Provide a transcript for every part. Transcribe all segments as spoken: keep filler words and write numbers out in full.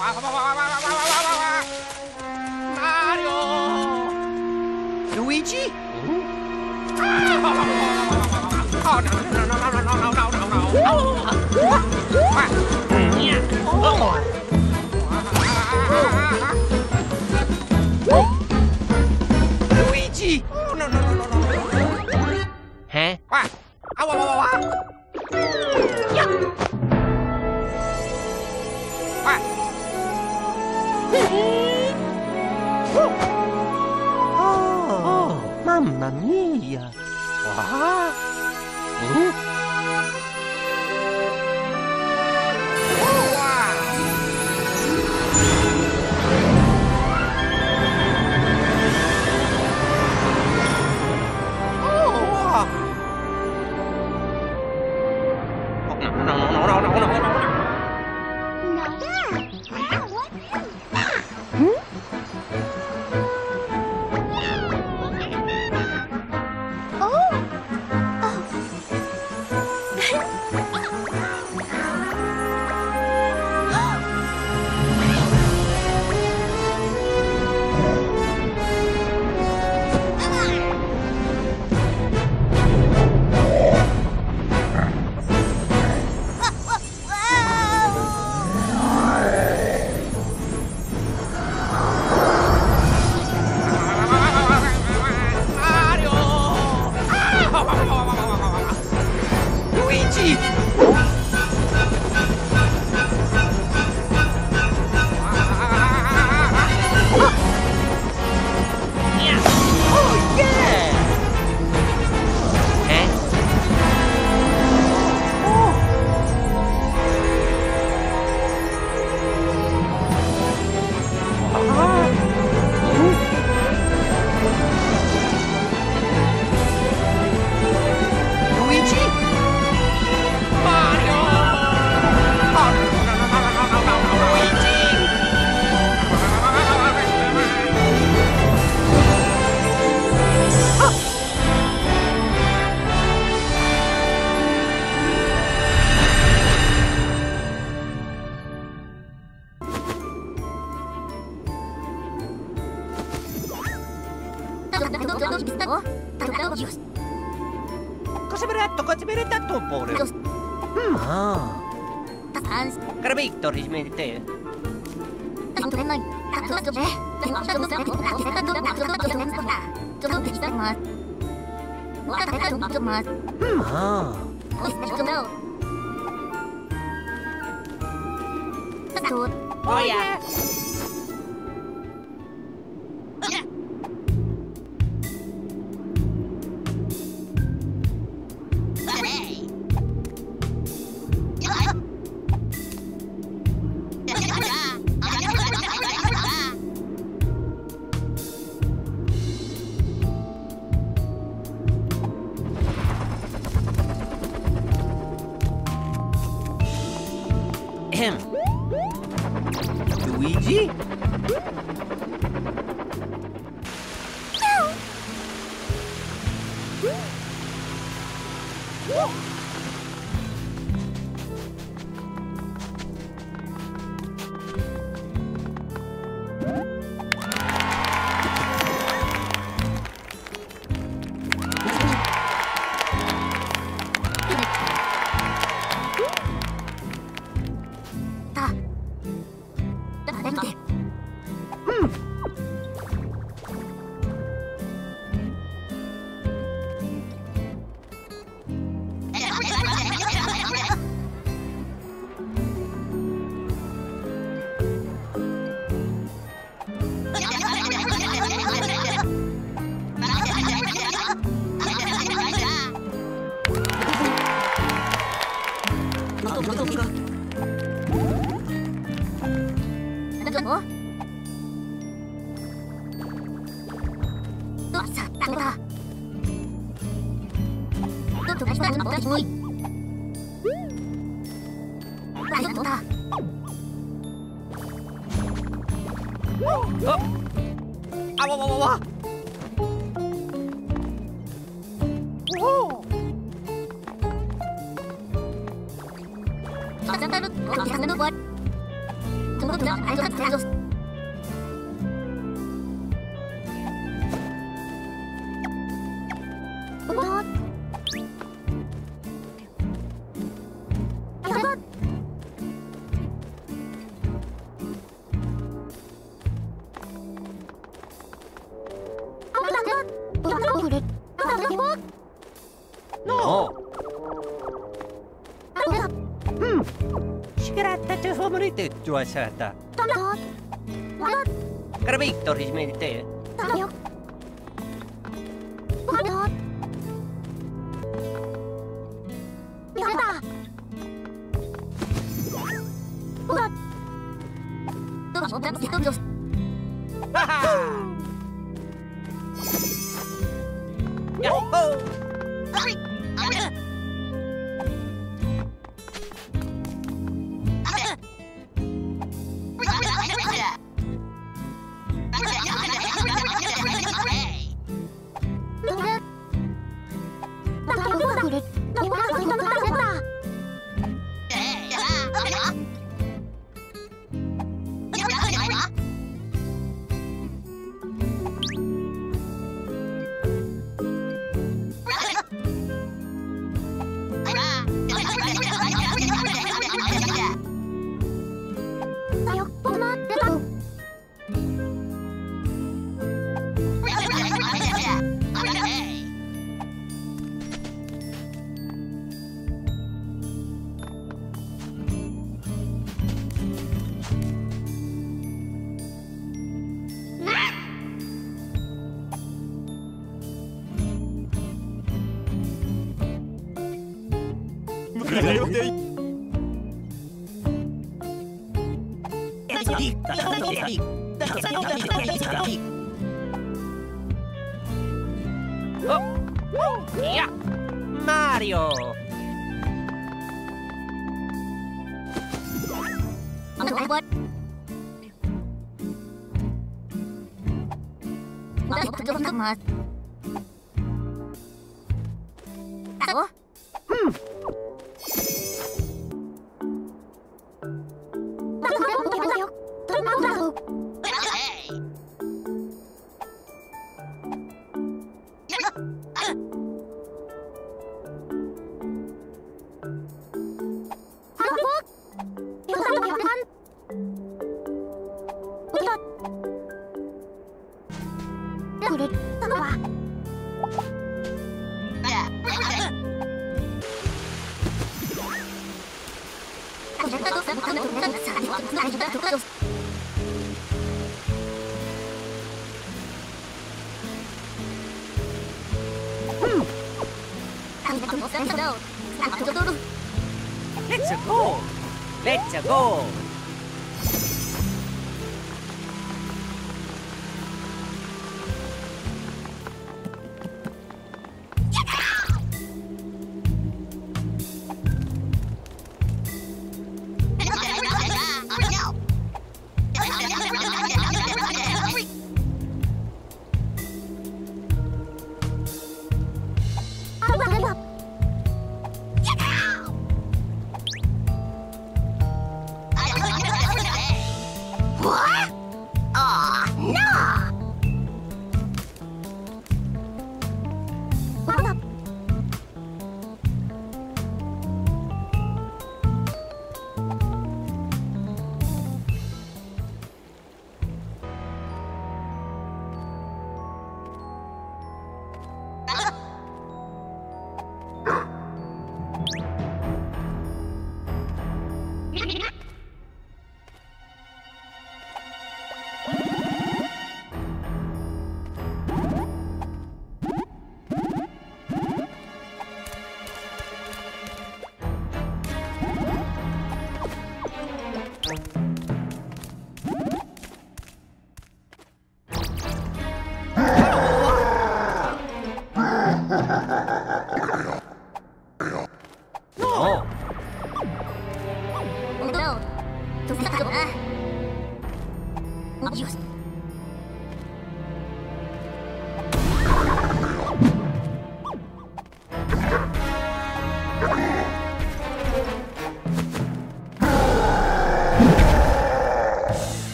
哇哇哇哇哇哇哇哇哇 ！Mario， Luigi， 啊！Luigi， 哎，哇！啊哇哇哇哇！呀！ Oh, oh, mamma mia! Ah. Uh. Victor is made there. Oh, yeah. Luigi? What? Așa, care Victor își merite. Let's go! Let's go!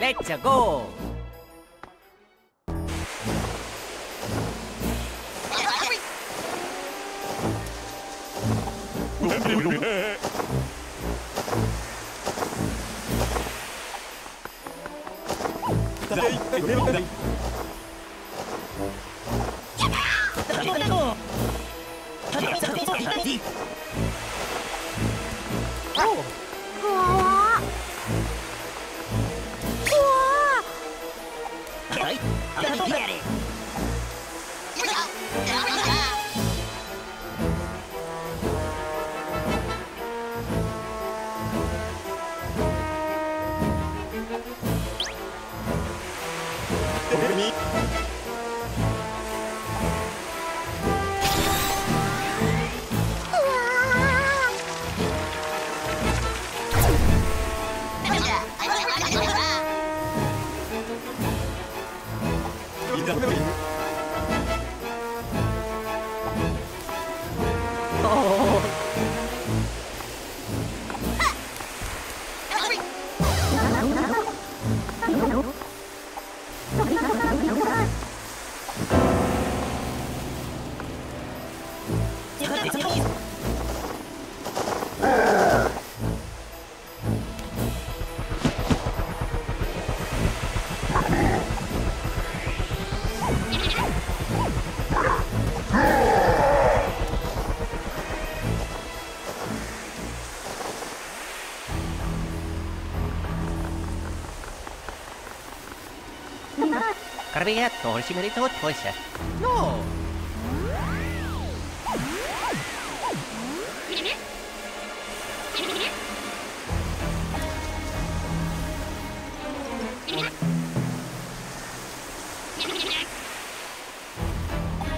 Let's go. Carabinato, si me dices otra cosa. No.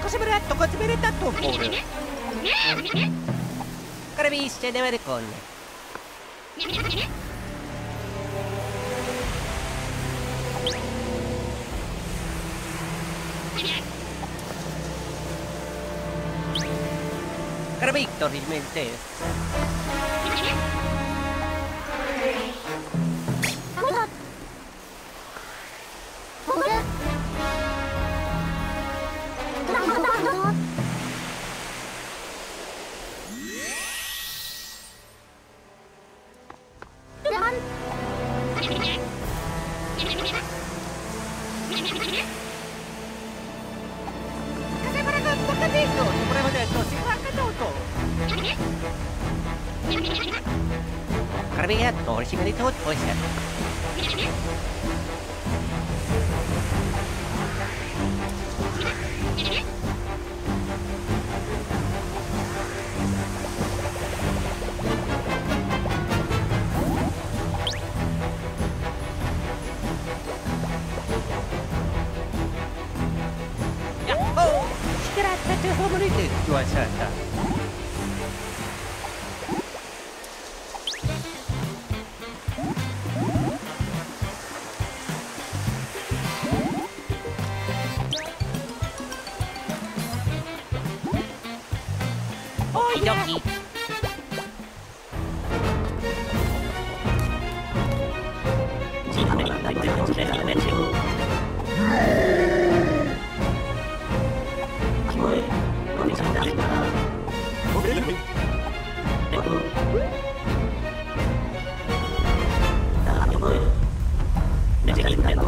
Cosa me detto, cosa me detto, pobre. Carabiste deve con. Victor, realmente. Thank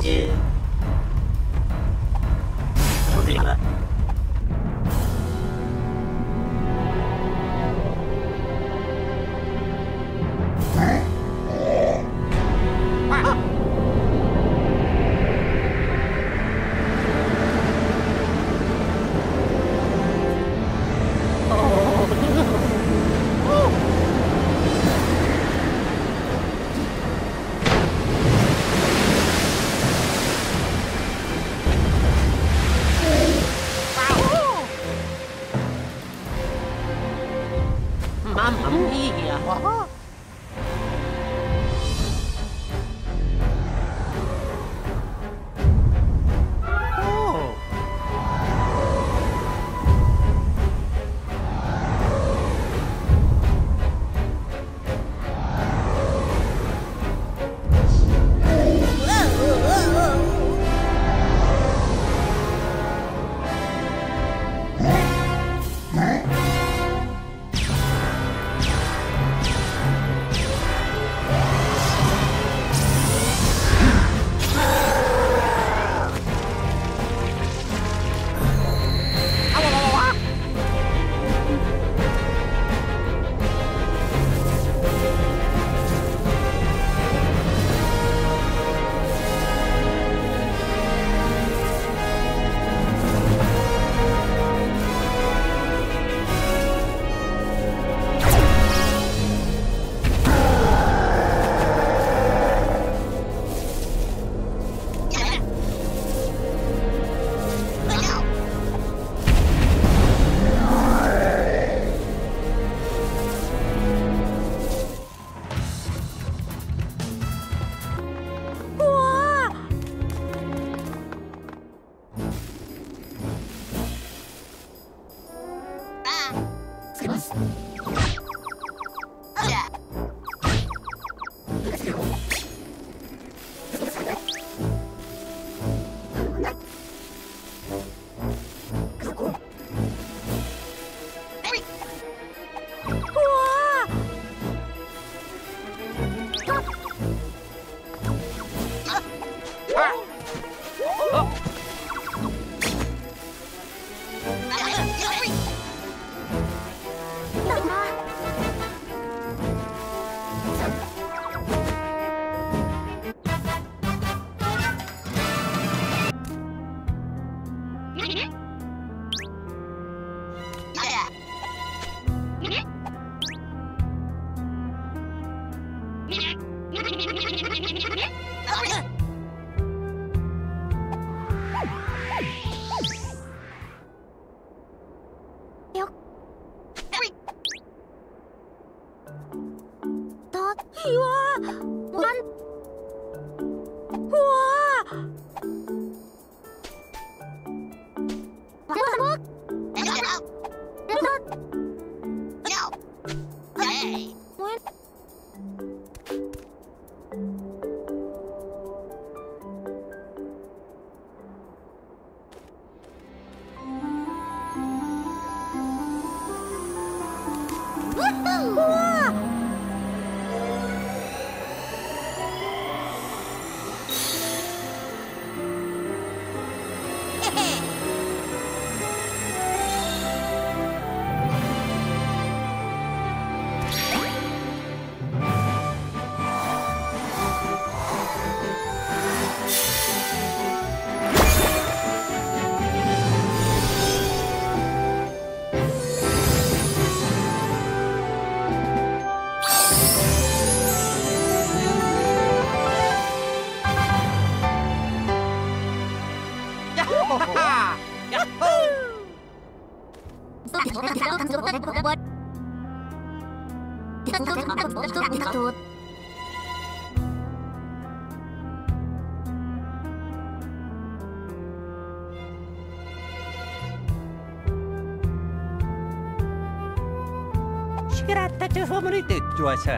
you. Cuaca.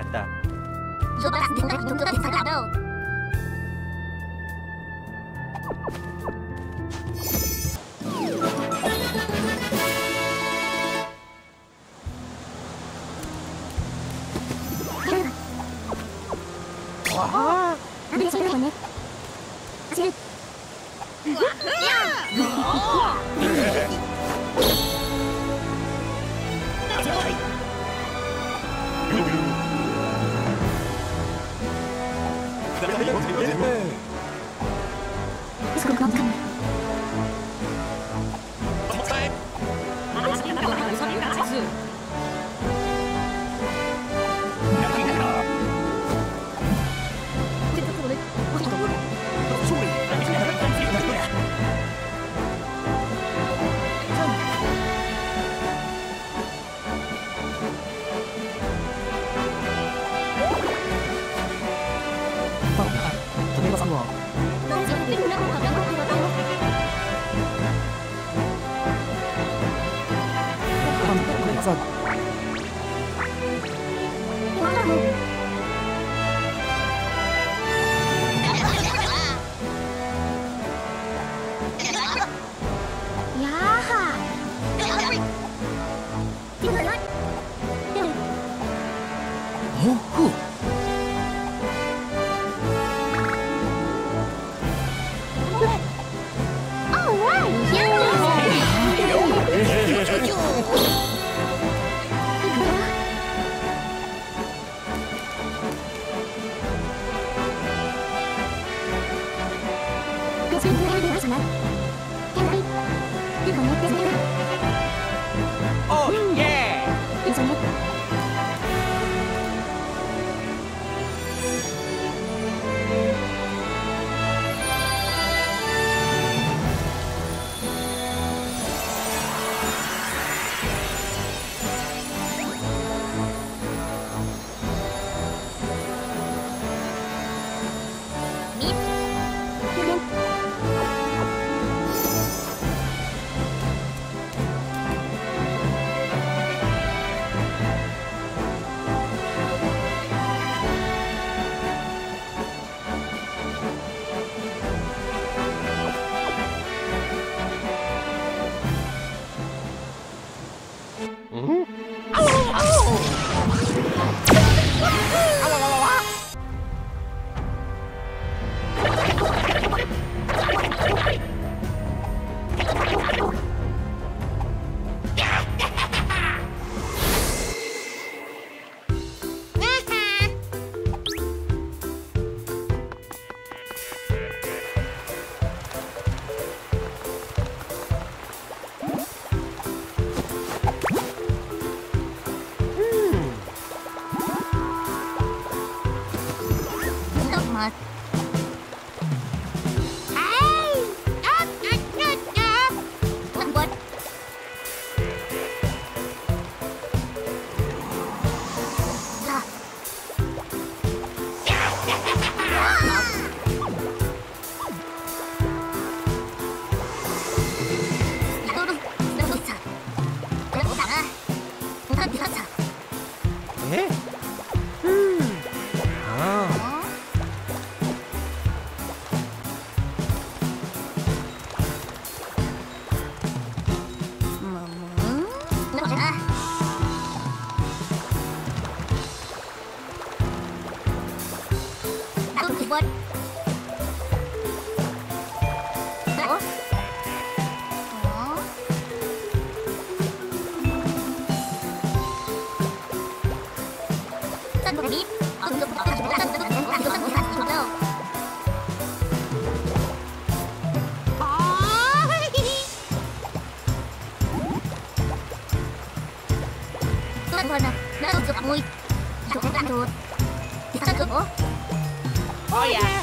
muy chocando. ¿Está todo? Oh yeah.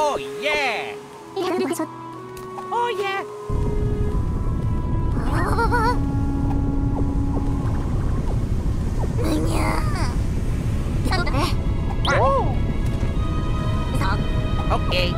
Oh yeah! Oh yeah! Okay.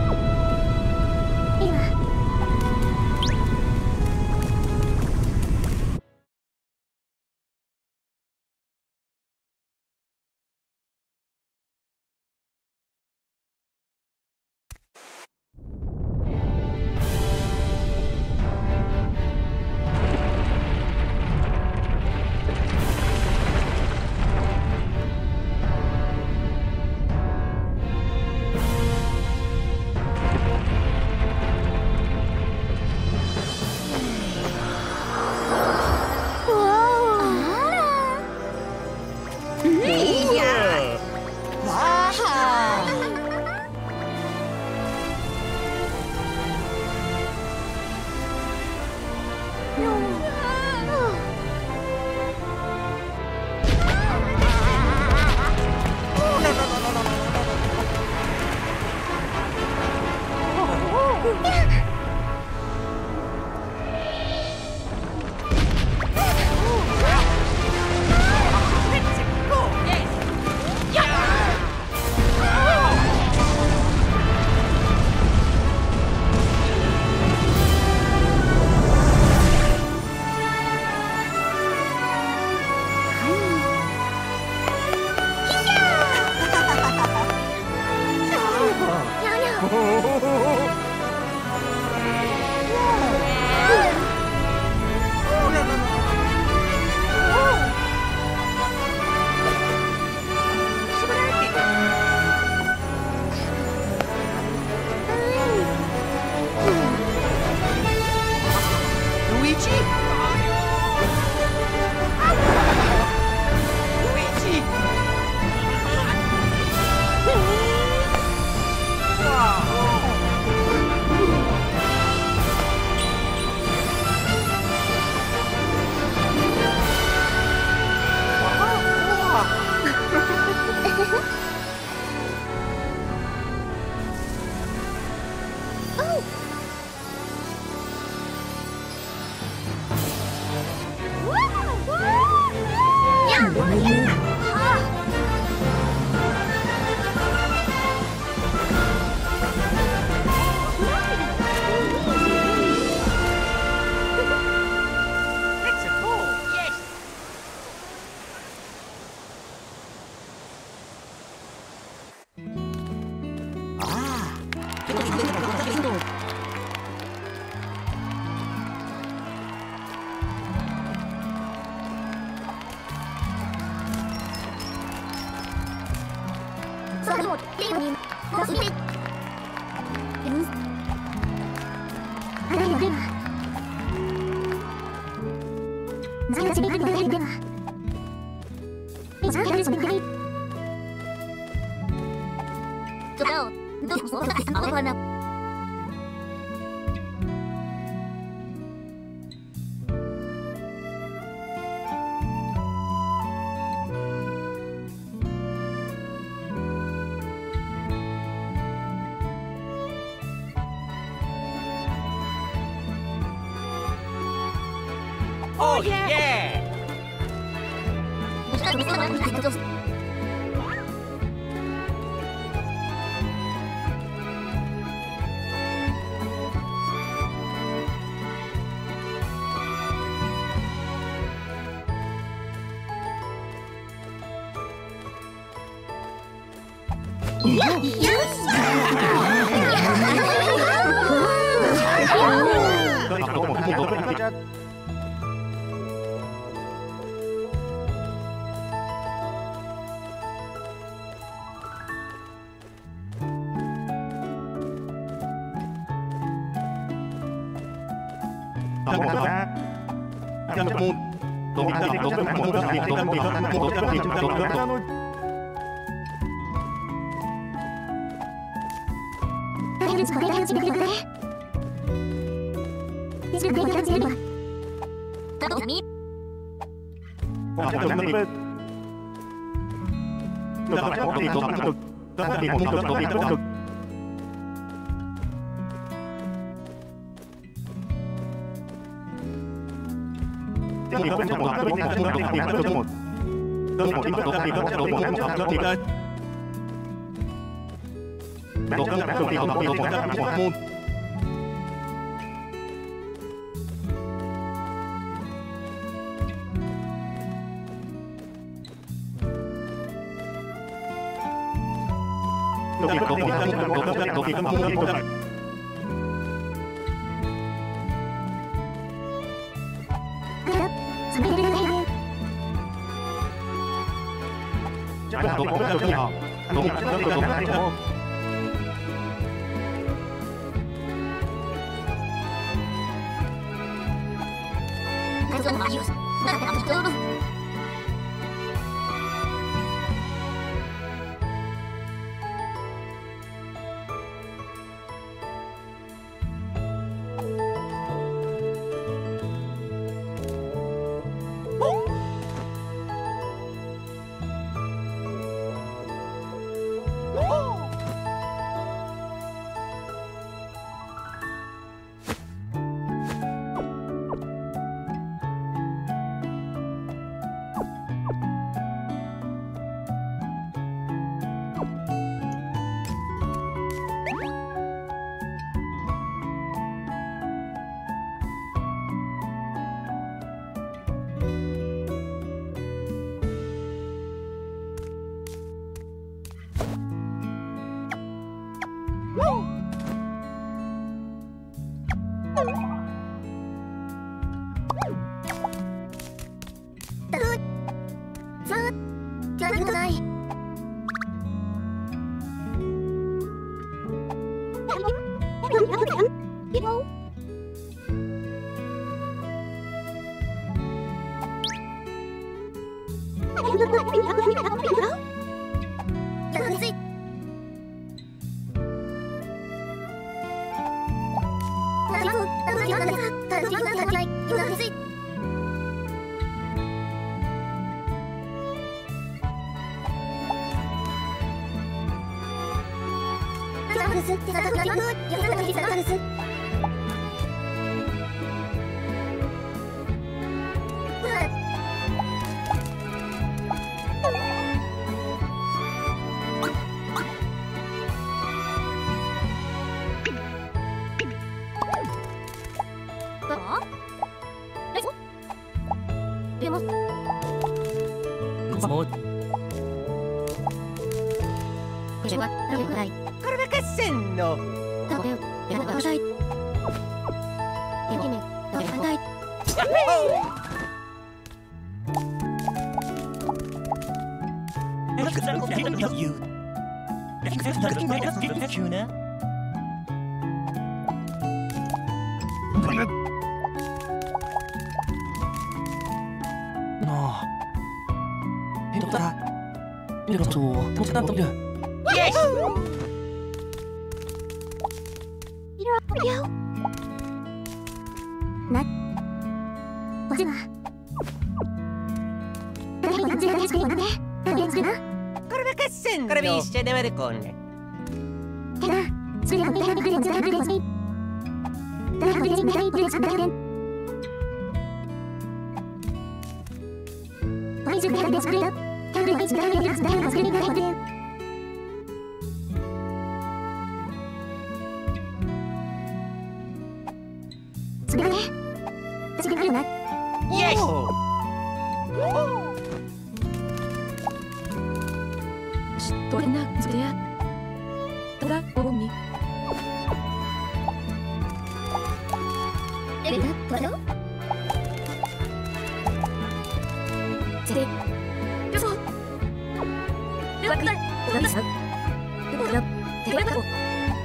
Oh yeah!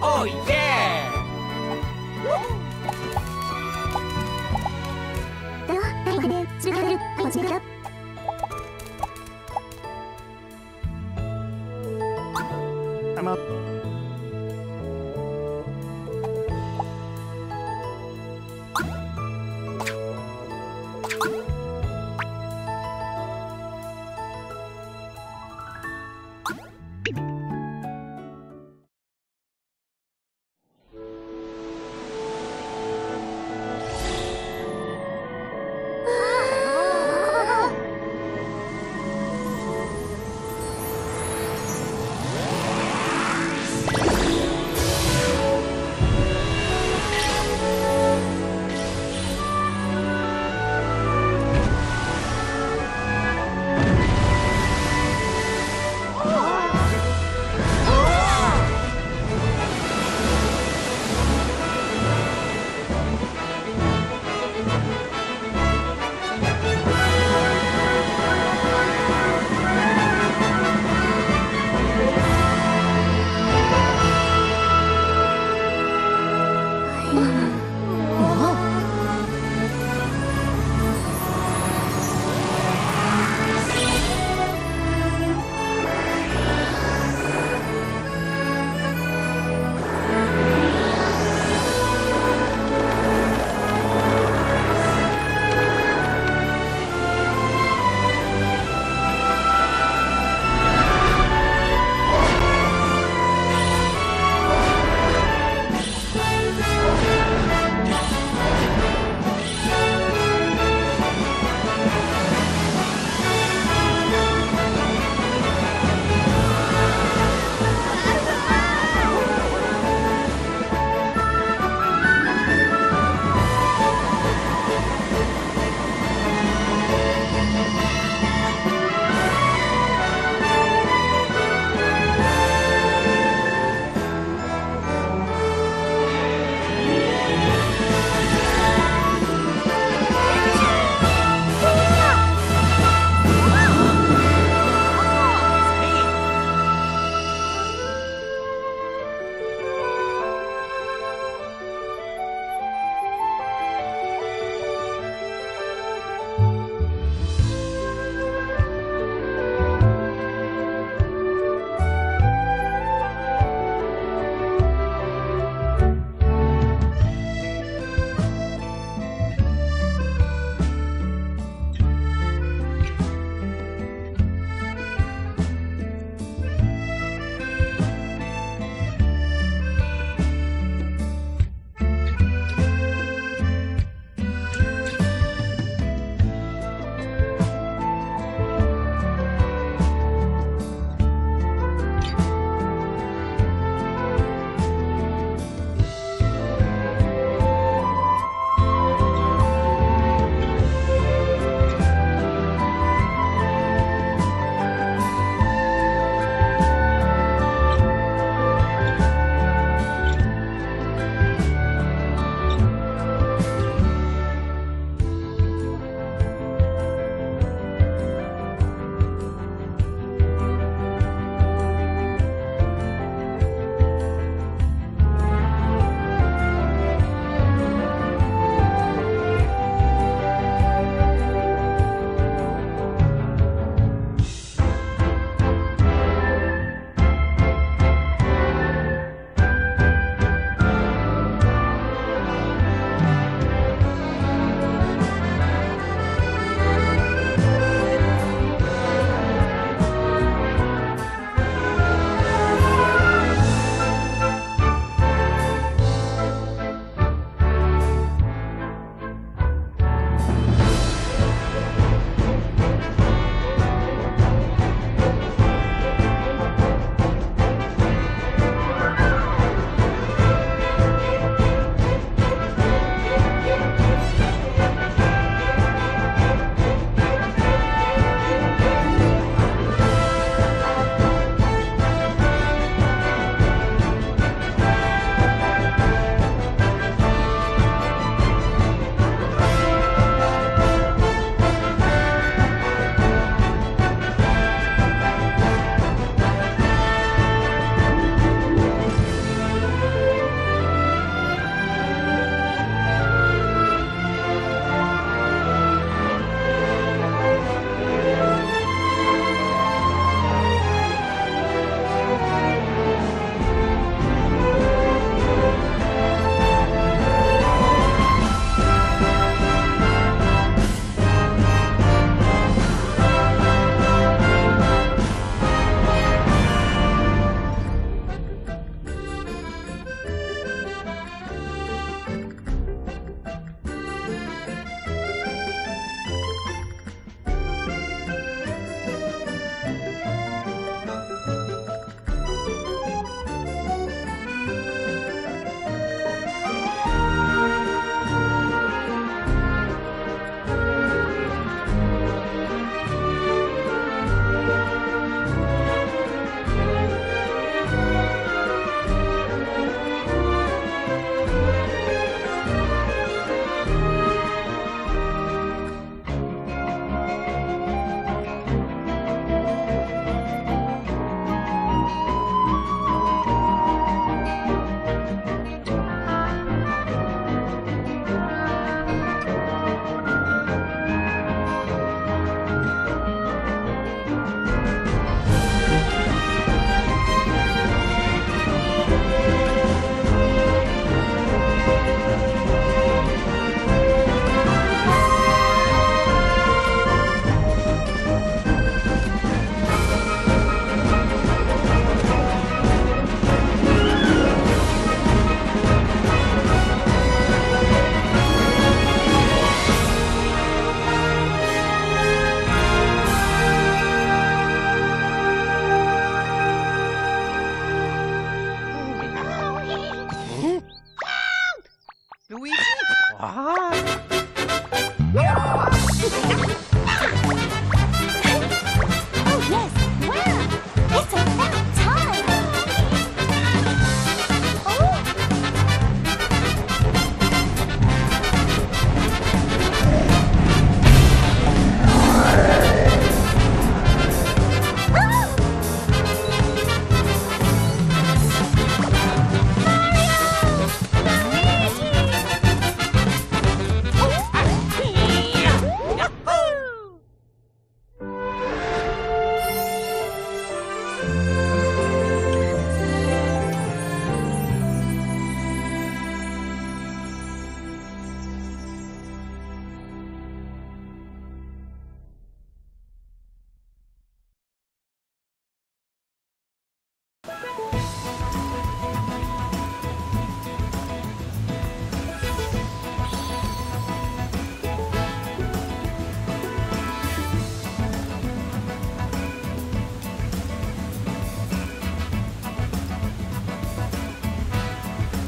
Oh yeah!